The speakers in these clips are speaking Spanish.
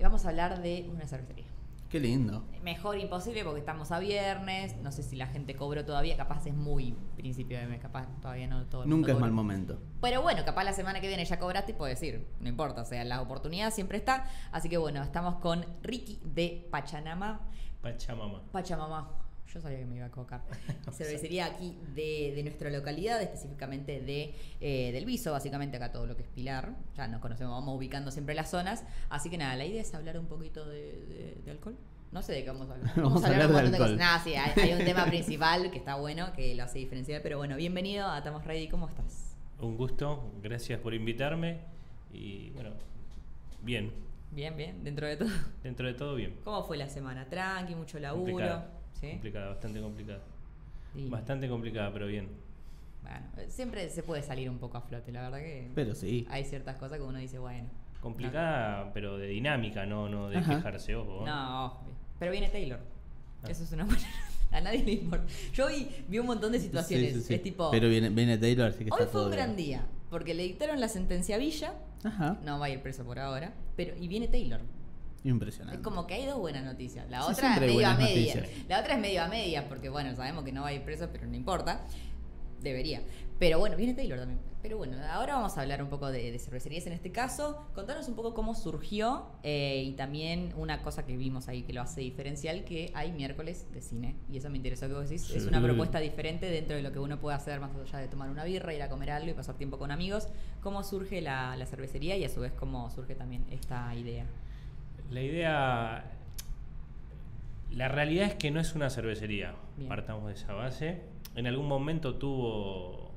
y vamos a hablar de una cervecería. Qué lindo. Mejor imposible porque estamos a viernes, no sé si la gente cobró todavía, capaz es muy principio de mes, capaz todavía no todo el mundo. Nunca es mal momento. Pero bueno, capaz la semana que viene ya cobraste y puedes ir, no importa, o sea, la oportunidad siempre está. Así que bueno, estamos con Ricky de Pachamama. Yo sabía que me iba a equivocar. Cervecería aquí de nuestra localidad, específicamente de Del Viso, básicamente acá todo lo que es Pilar. Ya nos conocemos, vamos ubicando siempre las zonas. Así que nada, la idea es hablar un poquito de alcohol. No sé de qué vamos a hablar. Vamos a hablar de alcohol. Nada, sí, hay un tema principal que está bueno, que lo hace diferenciar. Pero bueno, bienvenido a Tamos Ready. ¿Cómo estás? Un gusto, gracias por invitarme. Y bueno, bien. Bien, dentro de todo. Dentro de todo, bien. ¿Cómo fue la semana? Tranqui, mucho laburo. ¿Sí? Complicada, bastante complicada. Sí. Bastante complicada, pero bien. Bueno, siempre se puede salir un poco a flote, la verdad que... Pero sí. Hay ciertas cosas que uno dice, bueno... Complicada, no, pero de dinámica, no de quejarse, ojo. No, pero viene Taylor. Ah. Eso es una buena... A nadie le importa. Yo vi un montón de situaciones. Sí. Es tipo... Pero viene Taylor, así que hoy está todo. Hoy fue un gran día, porque le dictaron la sentencia a Villa. Ajá. No va a ir preso por ahora. Pero y viene Taylor. Impresionante. Es como que hay dos buenas noticias. La otra es medio a media. La otra es medio a media, porque bueno, sabemos que no va a ir preso, pero no importa. Debería. Pero bueno, viene Taylor también. Pero bueno, ahora vamos a hablar un poco de cervecerías en este caso. Contanos un poco cómo surgió y también una cosa que vimos ahí que lo hace diferencial, que hay miércoles de cine. Y eso me interesó que vos decís. Sí. Es una propuesta diferente dentro de lo que uno puede hacer más allá de tomar una birra, ir a comer algo y pasar tiempo con amigos. ¿Cómo surge la cervecería y a su vez cómo surge también esta idea? La realidad es que no es una cervecería. Bien. Partamos de esa base. En algún momento tuvo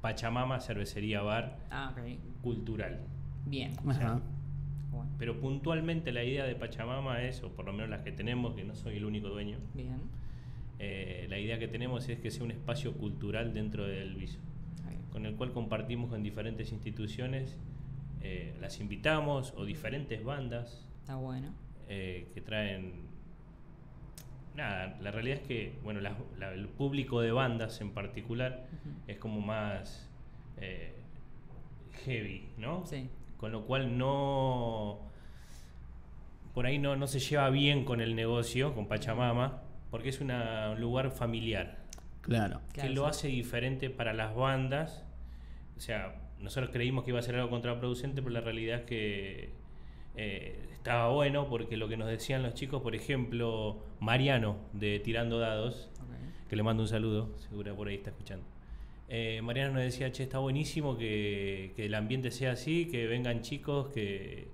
Pachamama cervecería bar cultural. Bien. O sea, pero puntualmente la idea de Pachamama es, o por lo menos las que tenemos, que no soy el único dueño. Bien. La idea que tenemos es que sea un espacio cultural dentro del Viso, con el cual compartimos con diferentes instituciones. Las invitamos o diferentes bandas. Está bueno. Que traen nada, la realidad es que bueno, el público de bandas en particular es como más heavy, ¿no? Sí. Con lo cual no se lleva bien con el negocio, con Pachamama, porque es un lugar familiar. Claro. Que lo hace diferente para las bandas. O sea, nosotros creímos que iba a ser algo contraproducente, pero la realidad es que estaba bueno, porque lo que nos decían los chicos, por ejemplo, Mariano de Tirando Dados, que le mando un saludo, seguro por ahí está escuchando. Mariano nos decía, che, está buenísimo que el ambiente sea así, que vengan chicos, que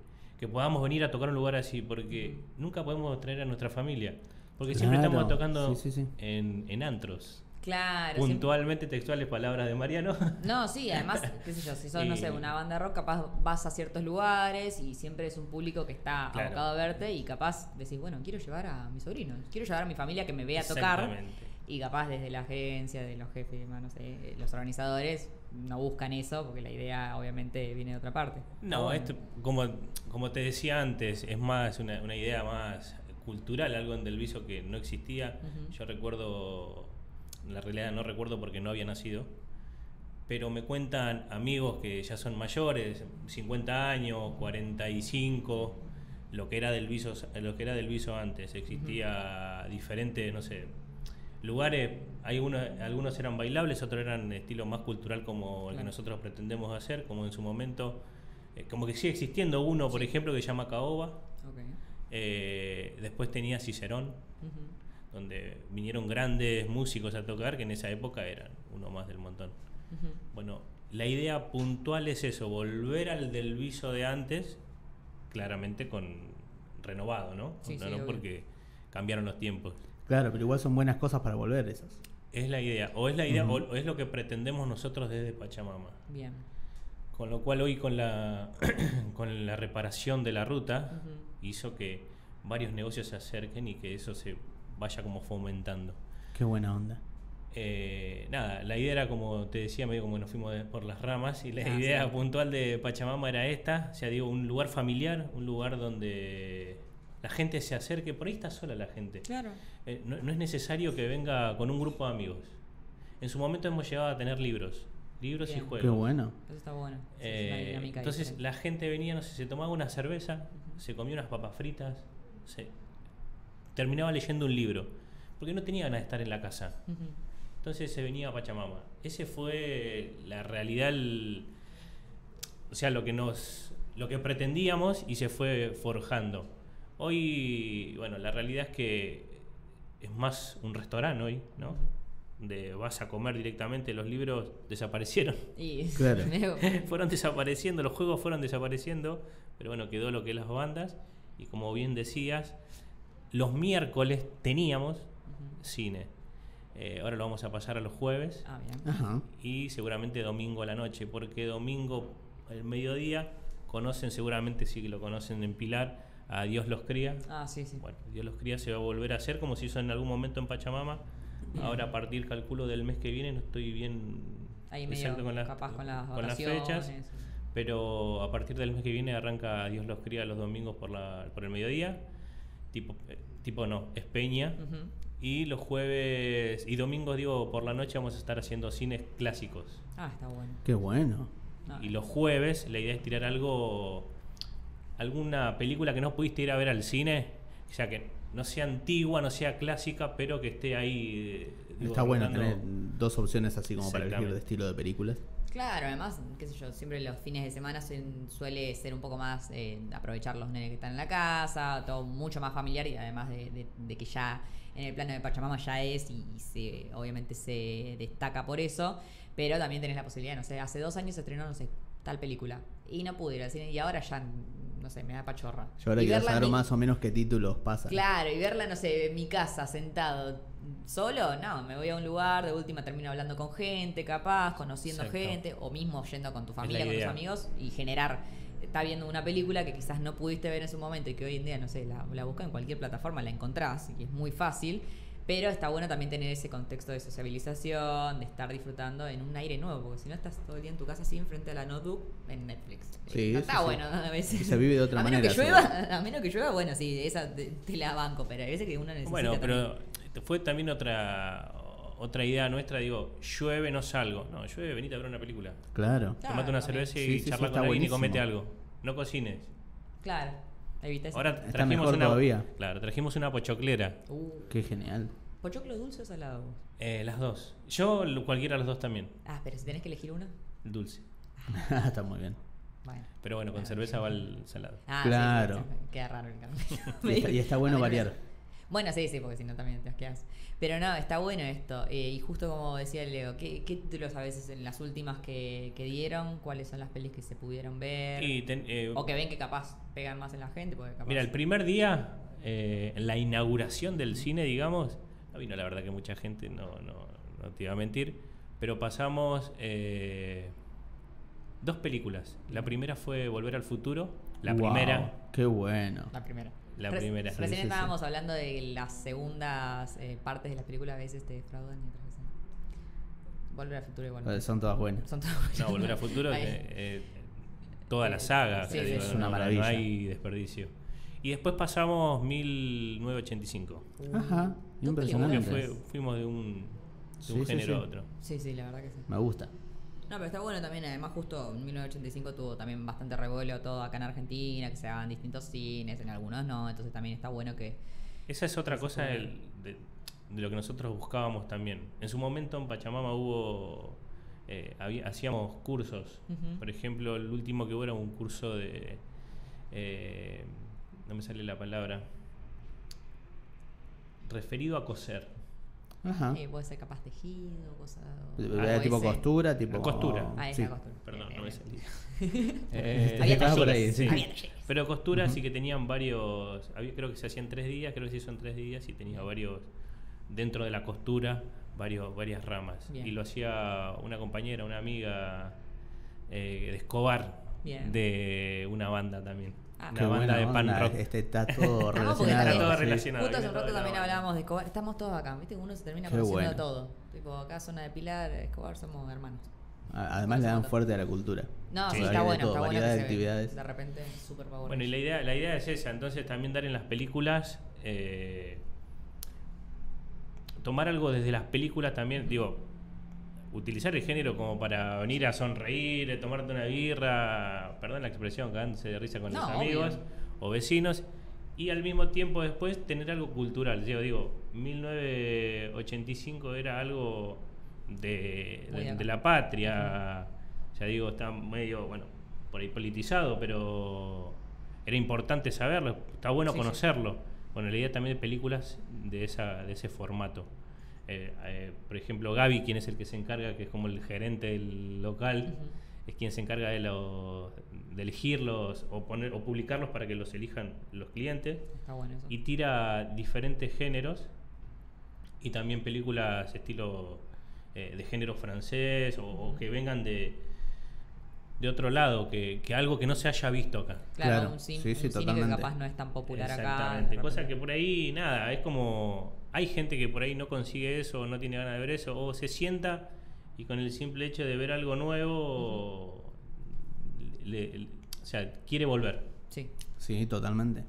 podamos venir a tocar un lugar así, porque nunca podemos traer a nuestra familia, porque siempre estamos tocando en antros. Claro. Puntualmente siempre. Textuales palabras de Mariano. No, sí, además, qué sé yo, si sos, no sé, una banda de rock, capaz vas a ciertos lugares y siempre es un público que está abocado a verte y capaz decís, bueno, quiero llevar a mis sobrinos, quiero llevar a mi familia que me vea tocar. Y capaz desde la agencia, de los jefes, no sé, los organizadores no buscan eso porque la idea obviamente viene de otra parte. No, esto, como te decía antes, es más una idea más cultural, algo en Del Viso que no existía. Yo recuerdo... La realidad no recuerdo porque no había nacido, pero me cuentan amigos que ya son mayores, 50 años, 45, lo que era Del Viso antes. Existía diferentes, no sé, lugares, algunos eran bailables, otros eran estilo más cultural como el que nosotros pretendemos hacer, como en su momento, como que sigue existiendo uno, por ejemplo, que se llama Caoba, después tenía Cicerón, donde vinieron grandes músicos a tocar, que en esa época eran uno más del montón. Bueno, la idea puntual es eso, volver al Del Viso de antes, claramente con renovado, ¿no? Sí, no porque cambiaron los tiempos. Claro, pero igual son buenas cosas para volver esas. Es la idea, o es lo que pretendemos nosotros desde Pachamama. Bien. Con lo cual hoy con la reparación de la ruta hizo que varios negocios se acerquen y que eso se vaya como fomentando. Qué buena onda. La idea era, como te decía, medio como nos fuimos por las ramas, y la idea puntual de Pachamama era esta, o sea, digo, un lugar familiar, un lugar donde la gente se acerque, por ahí está sola la gente. Claro. No es necesario que venga con un grupo de amigos. En su momento hemos llegado a tener libros. Libros y juegos. Qué bueno. Eso está bueno. Entonces la gente venía, no sé, se tomaba una cerveza, se comía unas papas fritas, se terminaba leyendo un libro, porque no tenía ganas de estar en la casa. Entonces se venía a Pachamama. Ese fue la realidad, o sea, lo que pretendíamos y se fue forjando. Hoy, bueno, la realidad es que es más un restaurante hoy, ¿no? De vas a comer directamente, los libros desaparecieron. Y claro. Fueron desapareciendo, los juegos fueron desapareciendo, pero bueno, quedó lo que es las bandas. Y como bien decías, los miércoles teníamos cine. Ahora lo vamos a pasar a los jueves. Ah, bien. Ajá. Y seguramente domingo a la noche, porque domingo al mediodía conocen, seguramente sí que lo conocen en Pilar, a Dios los cría. Ah, sí, sí. Bueno, Dios los cría se va a volver a hacer como se hizo en algún momento en Pachamama. Ahora a partir, calculo, del mes que viene, no estoy bien ahí exacto con, con las fechas, pero a partir del mes que viene arranca Dios los cría los domingos por el mediodía, es Peña, y los jueves y domingos, digo, por la noche vamos a estar haciendo cines clásicos. Ah, está bueno. Qué bueno. Y los jueves la idea es tirar algo, alguna película que no pudiste ir a ver al cine, o sea que no sea antigua, no sea clásica, pero que esté ahí. Digo, está bueno tener dos opciones así como para elegir de estilo de películas. Claro, además, qué sé yo, siempre los fines de semana suele ser un poco más aprovechar los nenes que están en la casa, todo mucho más familiar, y además de que ya en el plano de Pachamama ya es, obviamente se destaca por eso, pero también tenés la posibilidad, no sé, hace 2 años se estrenó, no sé, tal película, y no pude ir al cine, y ahora ya... no sé, me da pachorra. Yo ahora quiero saber más o menos qué títulos pasan. Claro, y verla, no sé, en mi casa, sentado, solo, no, me voy a un lugar, de última termino hablando con gente, capaz, conociendo gente, o mismo yendo con tu familia, con tus amigos, y generar, está viendo una película que quizás no pudiste ver en su momento y que hoy en día, no sé, la buscas en cualquier plataforma, la encontrás, y es muy fácil, pero está bueno también tener ese contexto de sociabilización, de estar disfrutando en un aire nuevo, porque si no estás todo el día en tu casa así enfrente a la notebook en Netflix. Sí, está bueno, a veces. Y se vive de otra manera. A menos que llueva, bueno, sí, esa te la banco, pero a veces que uno necesita. Bueno, pero también. Fue también otra idea nuestra, digo, llueve, no salgo. No, llueve, venite a ver una película. Claro. Tomate una cerveza y charla con alguien y comete algo. No cocines. Claro. Ahora trajimos una, trajimos una pochoclera. Qué genial. ¿Pochoclo dulce o salado? Las dos. Yo cualquiera de las dos también. Ah, pero si tenés que elegir una. Dulce. Está muy bien. Bueno, pero bueno, con cerveza va el salado. Ah, claro. Sí, queda raro el carne. Y está bueno variar. Bueno, sí, porque si no también te quedas. Pero no, está bueno esto. Y justo como decía Leo, ¿qué títulos a veces en las últimas que dieron? ¿Cuáles son las pelis que se pudieron ver? Y o que ven que capaz pegan más en la gente. Porque capaz... Mira, el primer día, la inauguración del cine, digamos, no vino la verdad que mucha gente, no te iba a mentir, pero pasamos 2 películas. La primera fue Volver al Futuro. La primera. ¡Qué bueno! La primera. La primera. Recién estábamos hablando de las segundas partes de las películas, a veces te defraudan y otras veces no. Volver al Futuro igual. Son todas buenas. No, Volver al Futuro es toda la saga. Sí, digo, es una maravilla. No hay desperdicio. Y después pasamos 1985. Ajá, impresionante. Fuimos de un género a otro. Sí, sí, la verdad que sí. Me gusta. No, pero está bueno también, además justo en 1985 tuvo también bastante revuelo todo acá en Argentina, que se daban distintos cines, en algunos no, entonces también está bueno que... Esa es otra cosa de lo que nosotros buscábamos también. En su momento en Pachamama hubo, hacíamos cursos, por ejemplo el último que hubo era un curso de, no me sale la palabra, referido a coser. Ajá. Puede ser capaz tejido, cosas. Tipo costura, tipo. Costura. Ah, sí. Costura. Perdón, no me salía. Por ahí, sí. Pero costura sí que tenían varios. Creo que se hacían 3 días, creo que se hizo en 3 días y tenía varios. Dentro de la costura, varias ramas. Bien. Y lo hacía una compañera, una amiga de Escobar, de una banda también. Una banda de Pan Rock. Está todo relacionado. Está todo relacionado. Justo hace un rato también hablábamos de Escobar. Estamos todos acá, ¿viste? Uno se termina conociendo todo. Tipo, acá zona de Pilar, Escobar, somos hermanos. Además le dan fuerte a la cultura. No, sí, está bueno. Está bueno que actividades. De repente es súper favorable. Bueno, y la idea es esa. Entonces también dar en las películas... tomar algo desde las películas también, digo... utilizar el género como para venir a sonreír, tomarte una birra, perdón la expresión, cagarse de risa con los amigos o vecinos, y al mismo tiempo después tener algo cultural. Yo digo, 1985 era algo de la patria, ya digo, está medio, bueno, por ahí politizado, pero era importante saberlo, está bueno conocerlo. Bueno, la idea también de películas de ese formato. Por ejemplo, Gaby, quien es el que se encarga, que es como el gerente del local, es quien se encarga de elegirlos o publicarlos para que los elijan los clientes. Está bueno eso. Y tira diferentes géneros y también películas estilo de género francés o que vengan de otro lado, que algo que no se haya visto acá. Claro, un cine que capaz no es tan popular acá. Exactamente, cosa que por ahí, nada, es como... Hay gente que por ahí no consigue eso, no tiene ganas de ver eso, o se sienta y con el simple hecho de ver algo nuevo, o sea, quiere volver. Sí. Sí, totalmente.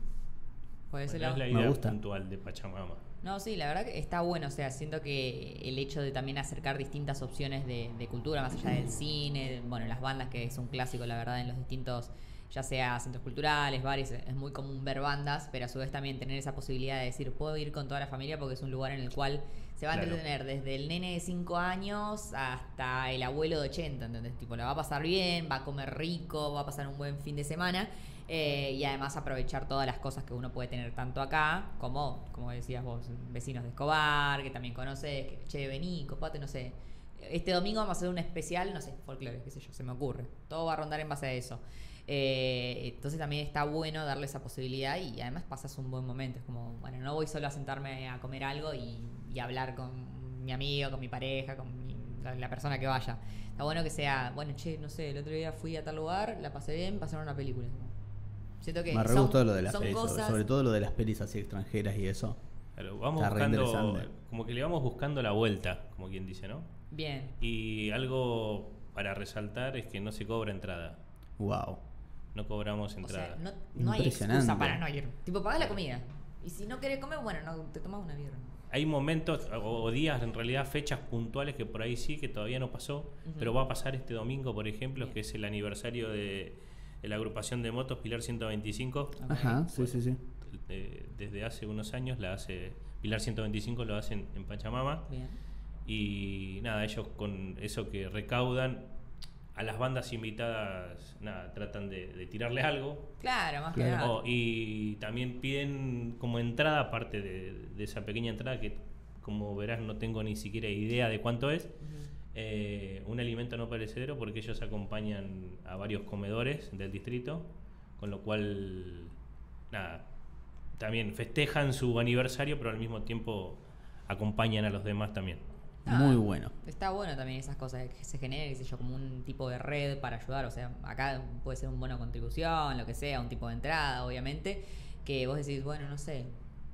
Bueno, es la idea puntual de Pachamama. No, sí, la verdad que está bueno. O sea, siento que el hecho de también acercar distintas opciones de cultura, más allá del cine, bueno, las bandas, que es un clásico, la verdad, en los distintos, ya sea centros culturales, bares, es muy común ver bandas, pero a su vez también tener esa posibilidad de decir, puedo ir con toda la familia porque es un lugar en el cual se va a entretener desde el nene de 5 años hasta el abuelo de 80, ¿entendés? Tipo, la va a pasar bien, va a comer rico, va a pasar un buen fin de semana, y además aprovechar todas las cosas que uno puede tener tanto acá, como decías vos, vecinos de Escobar, que también conoces, que, che, vení, copate, no sé. Este domingo vamos a hacer un especial, no sé, folclore, qué sé yo, se me ocurre. Todo va a rondar en base a eso. Entonces también está bueno darle esa posibilidad y además pasas un buen momento. Es como, bueno, no voy solo a sentarme a comer algo y hablar con mi amigo, con mi pareja, con la persona que vaya. Está bueno que sea, bueno, che, no sé, el otro día fui a tal lugar, la pasé bien, pasaron una película. Siento que me re gustó lo de las pelis, sobre todo lo de las pelis así extranjeras y eso. Claro, vamos buscando, como que le vamos buscando la vuelta, como quien dice, ¿no? Bien. Y algo para resaltar es que no se cobra entrada. Wow. No cobramos entrada. O sea, no hay excusa para no ir. Tipo, pagás la comida. Y si no querés comer, bueno, no, te tomás una birra. Hay momentos o días, en realidad fechas puntuales que por ahí sí, que todavía no pasó, pero va a pasar este domingo, por ejemplo, que es el aniversario de la agrupación de motos Pilar 125. Ajá, sí. Desde hace unos años la hace Pilar 125, lo hacen en Pachamama. Bien. Y nada, ellos con eso que recaudan, a las bandas invitadas, nada, tratan de tirarle algo. Claro, más que nada. Y también piden como entrada, aparte de esa pequeña entrada que, como verás, no tengo ni siquiera idea de cuánto es, un alimento no perecedero, porque ellos acompañan a varios comedores del distrito, con lo cual, nada, también festejan su aniversario, pero al mismo tiempo acompañan a los demás también. Muy bueno. Está bueno también esas cosas que se generen, qué sé yo, como un tipo de red para ayudar. O sea, acá puede ser un bono de contribución, lo que sea, un tipo de entrada, obviamente, que vos decís, bueno, no sé,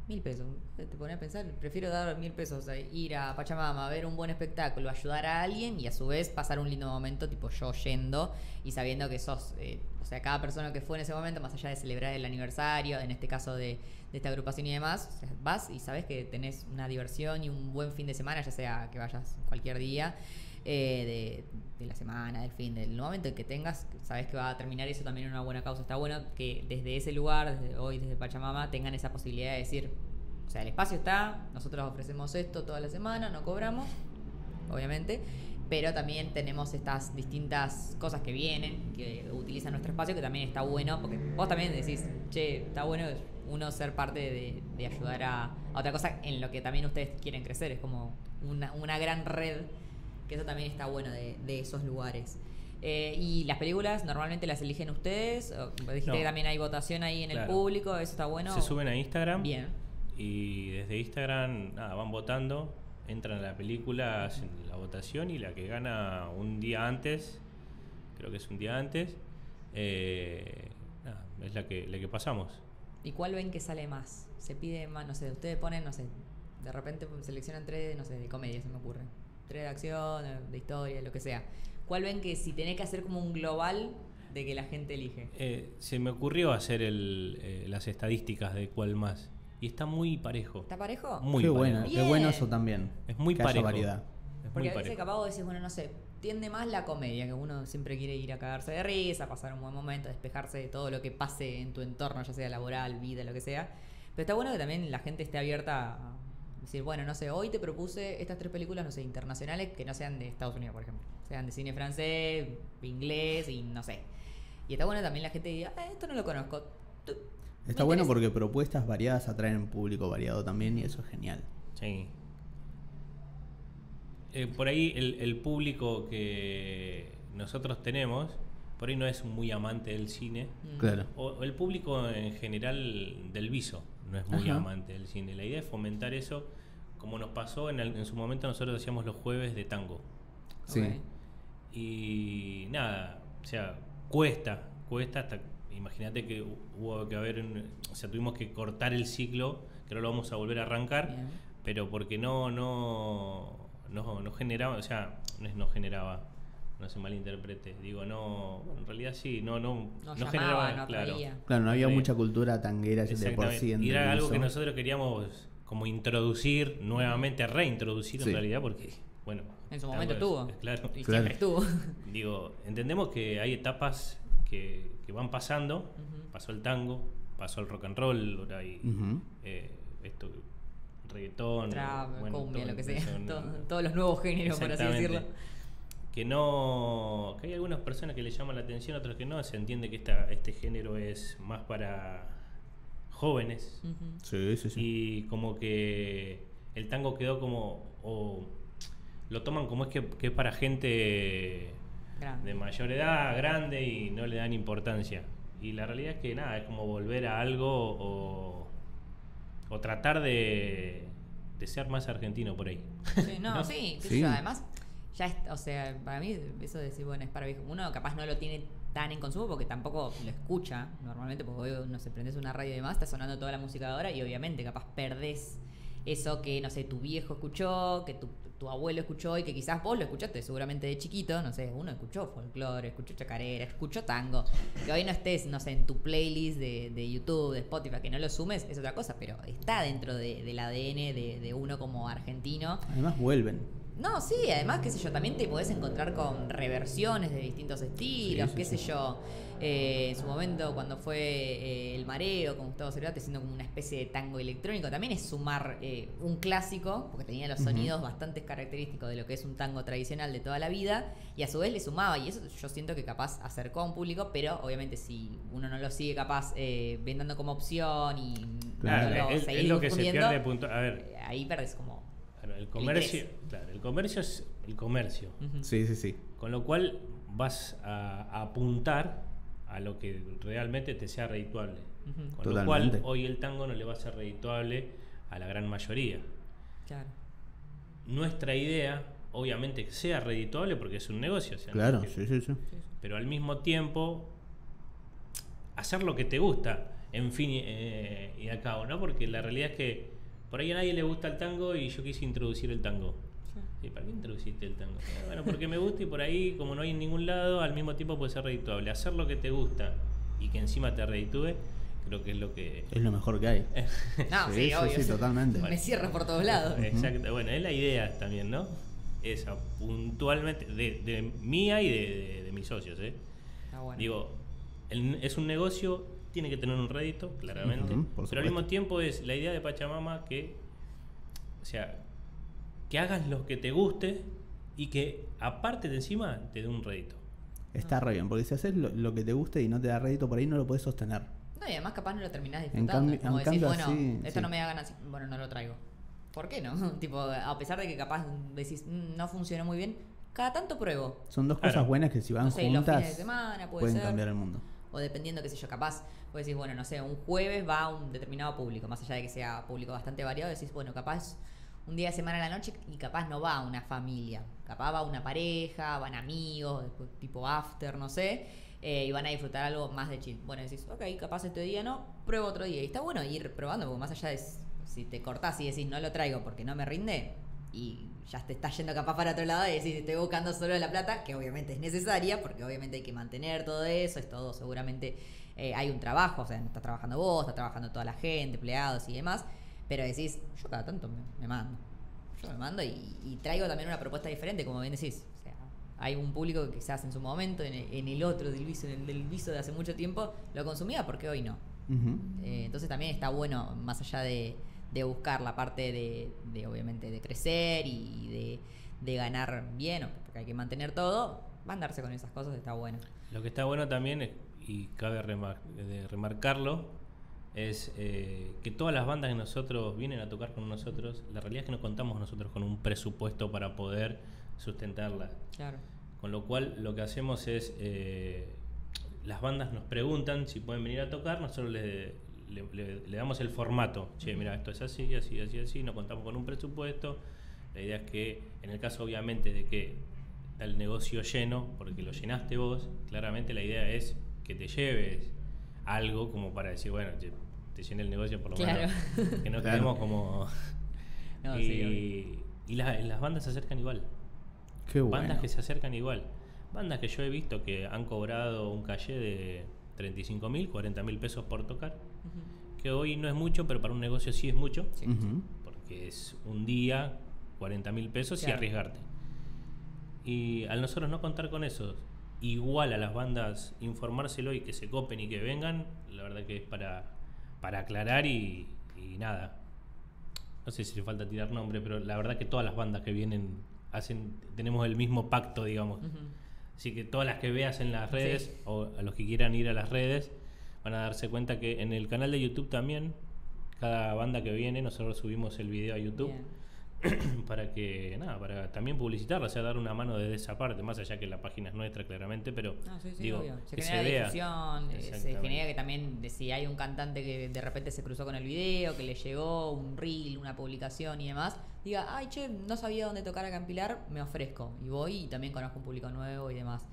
1000 pesos. Te pones a pensar, prefiero dar 1000 pesos, ir a Pachamama, ver un buen espectáculo, ayudar a alguien y a su vez pasar un lindo momento, tipo yo yendo y sabiendo que sos, o sea, cada persona que fue en ese momento, más allá de celebrar el aniversario, en este caso de esta agrupación y demás, o sea, vas y sabes que tenés una diversión y un buen fin de semana, ya sea que vayas cualquier día de la semana, del fin, del momento en que tengas, sabes que va a terminar eso también en una buena causa. Está bueno que desde ese lugar, desde hoy, desde Pachamama, tengan esa posibilidad de decir, o sea, el espacio está, nosotros ofrecemos esto toda la semana, no cobramos, obviamente, pero también tenemos estas distintas cosas que vienen, que utilizan nuestro espacio, que también está bueno, porque vos también decís, che, está bueno uno ser parte de ayudar a otra cosa en lo que también ustedes quieren crecer, es como una gran red, que eso también está bueno de esos lugares. ¿Y las películas normalmente las eligen ustedes? Dijiste que también hay votación ahí en el público, ¿eso está bueno? Se suben a Instagram. Bien. Y desde Instagram, nada, van votando, entran a la película, hacen la votación y la que gana un día antes, creo que es un día antes, nada, es la que pasamos. ¿Y cuál ven que sale más? Se pide más, no sé, ustedes ponen, no sé, de repente seleccionan 3, no sé, de comedia se me ocurre, 3 de acción, de historia, lo que sea. ¿Cuál ven que si tenés que hacer como un global de que la gente elige? Se me ocurrió hacer las estadísticas de cuál más. Y está muy parejo. ¿Está parejo? Muy parejo. Qué bueno eso también. Es muy parejo. Variedad. Porque a veces capaz vos decís, bueno, no sé, tiende más la comedia, que uno siempre quiere ir a cagarse de risa, pasar un buen momento, despejarse de todo lo que pase en tu entorno, ya sea laboral, vida, lo que sea. Pero está bueno que también la gente esté abierta a decir, bueno, no sé, hoy te propuse estas tres películas, no sé, internacionales, que no sean de Estados Unidos, por ejemplo. Sean de cine francés, inglés y no sé. Y está bueno también la gente diga, esto no lo conozco. Está bueno porque propuestas variadas atraen un público variado también y eso es genial. Sí. Por ahí el público que nosotros tenemos, por ahí no es muy amante del cine. Claro. O el público en general del viso no es muy amante del cine. La idea es fomentar eso, como nos pasó en su momento. Nosotros hacíamos los jueves de tango. Sí. Okay. Y nada, o sea, cuesta hasta... Imagínate que hubo que haber... O sea, tuvimos que cortar el ciclo, que no lo vamos a volver a arrancar. Bien. Pero porque no generaba... O sea, no generaba... No se malinterprete. Digo, no... En realidad sí, no generaba... No claro. Claro, no había mucha cultura tanguera de por sí. Y era algo que nosotros queríamos como introducir nuevamente, reintroducir en realidad, porque... Bueno... En su momento estuvo. Claro. Y siempre estuvo. Digo, entendemos que hay etapas... Que van pasando, pasó el tango, pasó el rock and roll, ahora y, esto, reggaetón, trap, bueno, cumbia, todo, lo que sea, todos los nuevos géneros, por así decirlo. Que hay algunas personas que le llaman la atención, otras que no, se entiende que este género es más para jóvenes. Sí. Y como que el tango quedó como, o lo toman como que es para gente... de mayor edad, grande, y no le dan importancia. Y la realidad es que nada, es como volver a algo o tratar de ser más argentino por ahí. Sí, ¿no? Sí. Además, o sea, para mí eso de decir, bueno, es para viejo. Uno capaz no lo tiene tan en consumo porque tampoco lo escucha normalmente, porque hoy no sé, prendés una radio y demás, está sonando toda la música de ahora y obviamente capaz perdés eso que, no sé, tu viejo escuchó, que tu abuelo escuchó y que quizás vos lo escuchaste seguramente de chiquito, no sé, uno escuchó folclore, escuchó chacarera, escuchó tango, que hoy no estés, no sé, en tu playlist de YouTube, de Spotify, que no lo sumes, es otra cosa, pero está dentro del ADN de uno como argentino. Además vuelven. No, sí, además, qué sé yo, también te podés encontrar con reversiones de distintos estilos, qué sé yo. En su momento, cuando fue El Mareo, con Gustavo Cerrate, siendo como una especie de tango electrónico, también es sumar un clásico, porque tenía los sonidos bastante característicos de lo que es un tango tradicional de toda la vida, y a su vez le sumaba, y eso yo siento que capaz acercó a un público, pero obviamente si uno no lo sigue capaz vendando como opción y... Claro, no es lo que se pierde punto. A ver. Ahí perdés como... El comercio es el comercio. Sí. Con lo cual vas a apuntar a lo que realmente te sea redituable. Con Totalmente. Lo cual hoy el tango no le va a ser redituable a la gran mayoría. Claro. Nuestra idea, obviamente, que sea redituable porque es un negocio. O sea, claro, no es que, sí. Pero al mismo tiempo, hacer lo que te gusta, en fin y a cabo, ¿no? Porque la realidad es que por ahí a nadie le gusta el tango y yo quise introducir el tango. Sí. ¿Para qué introduciste el tango? Bueno, porque me gusta y por ahí, como no hay en ningún lado, al mismo tiempo puede ser redituable. Hacer lo que te gusta y que encima te reditúe, creo que es lo que... Es lo mejor que hay. No, sí, obvio. Sí, totalmente. Bueno, me cierras por todos lados. Exacto. Bueno, es la idea también, ¿no? Esa, puntualmente, de mía y de mis socios, ¿eh? Ah, bueno. Digo, es un negocio... Tiene que tener un rédito, claramente. Pero al mismo tiempo es la idea de Pachamama que... O sea, que hagas lo que te guste y que, aparte de encima, te dé un rédito. Está re bien, porque si haces lo que te guste y no te da rédito, por ahí no lo podés sostener. No, y además capaz no lo terminás disfrutando. Como decís, bueno, esto no me da ganas, bueno, no lo traigo. ¿Por qué no? Tipo, a pesar de que capaz decís, no funcionó muy bien, cada tanto pruebo. Son dos cosas buenas que si van juntas, los fines de semana, pueden cambiar el mundo. O dependiendo, qué sé yo, capaz vos decís, bueno, no sé, un jueves va a un determinado público, más allá de que sea público bastante variado, decís, bueno, capaz un día de semana a la noche y capaz no va una familia, capaz va una pareja, van amigos, tipo after, no sé, y van a disfrutar algo más de chill. Bueno, decís, ok, capaz este día no, pruebo otro día. Y está bueno ir probando, porque más allá de si te cortás y decís, no lo traigo porque no me rinde, y ya te estás yendo capaz para otro lado y decís, estoy buscando solo la plata, que obviamente es necesaria, porque obviamente hay que mantener todo eso, es todo, seguramente hay un trabajo, o sea, estás trabajando vos, está trabajando toda la gente, empleados y demás, pero decís, yo cada tanto me mando. sumando y traigo también una propuesta diferente, como bien decís. O sea, hay un público que quizás en su momento, en el otro Del Viso, en el Del Viso de hace mucho tiempo, lo consumía, porque hoy no. Entonces también está bueno, más allá de buscar la parte de obviamente de crecer y de ganar bien, porque hay que mantener todo, mandarse con esas cosas está bueno. Lo que está bueno también, y cabe remarcarlo, es que todas las bandas que nosotros vienen a tocar con nosotros, la realidad es que no contamos nosotros con un presupuesto para poder sustentarla. Claro. Con lo cual lo que hacemos es, las bandas nos preguntan si pueden venir a tocar, nosotros le damos el formato. Che, mira, esto es así, así, así, así, no contamos con un presupuesto. La idea es que, en el caso obviamente de que está el negocio lleno, porque lo llenaste vos, claramente la idea es que te lleves algo como para decir, bueno, te llené el negocio por lo menos. Claro. Que no quedemos como... No, y las bandas se acercan igual. Qué bueno. Bandas que se acercan igual. Bandas que yo he visto que han cobrado un caché de 35.000, 40.000 pesos por tocar. Que hoy no es mucho, pero para un negocio sí es mucho. Sí. Porque es un día, 40.000 pesos, claro, y arriesgarte. Y al nosotros no contar con eso, igual a las bandas informárselo y que se copen y que vengan, la verdad que es para aclarar y nada. No sé si le falta tirar nombre, pero la verdad que todas las bandas que vienen tenemos el mismo pacto, digamos. Así que todas las que veas en las redes, sí, o a los que quieran ir a las redes, van a darse cuenta que en el canal de YouTube también, cada banda que viene, nosotros subimos el video a YouTube. Bien. Para que, nada, para también publicitarla, o sea, dar una mano desde esa parte, más allá que la página es nuestra, claramente, pero digo, que se vea. Se genera que también, si hay un cantante que de repente se cruzó con el video, que le llegó un reel, una publicación y demás, diga, ay, che, no sabía dónde tocar acá en Pilar, me ofrezco, y voy, y también conozco un público nuevo y demás.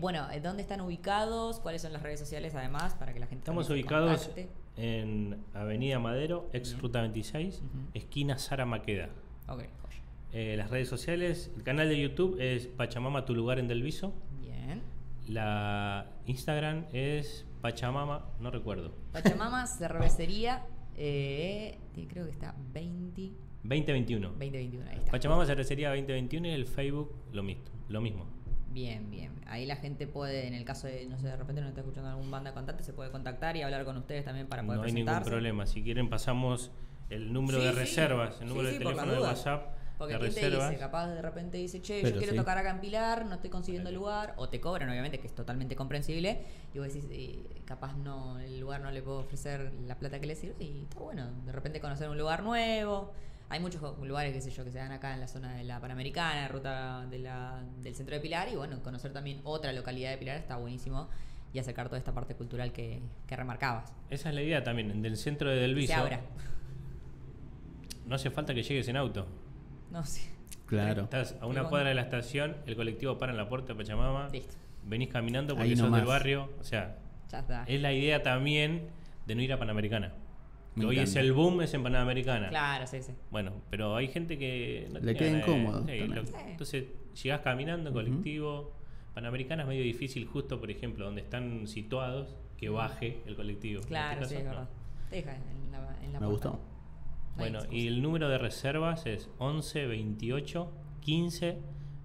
Bueno, ¿dónde están ubicados? ¿Cuáles son las redes sociales además? Para que la gente... Estamos ubicados en Avenida Madero, ex Ruta 26, esquina Sara Maqueda. Okay. Las redes sociales, el canal de YouTube es Pachamama, tu lugar en Del Viso. Bien. La Instagram es Pachamama, no recuerdo. Pachamama Cervecería, creo que está 2021, ahí está. Pachamama Cervecería 2021 y el Facebook lo mismo. Bien, bien. Ahí la gente puede, en el caso de, no sé, de repente no está escuchando algún banda cantante, se puede contactar y hablar con ustedes también para poder presentarse. No hay ningún problema. Si quieren pasamos el número de reservas, el número de teléfono de WhatsApp. Porque ¿quién te dice? Capaz de repente dice, che, yo quiero tocar acá en Pilar, no estoy consiguiendo lugar, o te cobran, obviamente, que es totalmente comprensible, y vos decís, capaz no, el lugar no le puedo ofrecer la plata que le sirve, y está bueno, de repente conocer un lugar nuevo. Hay muchos lugares, qué sé yo, que se dan acá en la zona de la Panamericana, ruta del centro de Pilar, y bueno, conocer también otra localidad de Pilar está buenísimo, y acercar toda esta parte cultural que remarcabas. Esa es la idea también, del centro de Del Viso. Se abra. No hace falta que llegues en auto. No, sí. Claro. Estás a una cuadra de la estación, el colectivo para en la puerta de Pachamama. Listo. Venís caminando porque sos del barrio. O sea, ya está. Es la idea también de no ir a Panamericana. Hoy es el boom, es en Panamericana. Claro, sí, sí. Bueno, pero hay gente que... No le queda incómodo. Entonces, llegás caminando en colectivo. Panamericana es medio difícil, justo, por ejemplo, donde están situados, que baje el colectivo. Claro, este caso, sí, es verdad. No. Te deja en la Me puerta. Gustó. Bueno, y el número de reservas es 11 28 15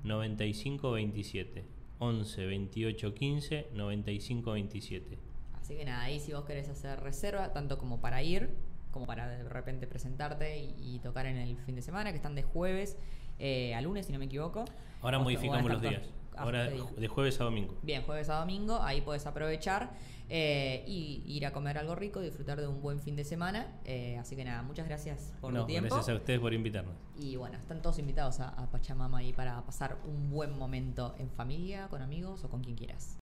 95 27. 11 28 15 95 27. Así que nada, ahí si vos querés hacer reserva, tanto como para ir, como para de repente presentarte y tocar en el fin de semana, que están de jueves a lunes, si no me equivoco. Ahora modificamos los días. Ahora de jueves a domingo. Bien, jueves a domingo, ahí podés aprovechar y ir a comer algo rico, disfrutar de un buen fin de semana. Así que nada, muchas gracias por tu tiempo. Gracias a ustedes por invitarnos. Y bueno, están todos invitados a Pachamama ahí para pasar un buen momento en familia, con amigos o con quien quieras.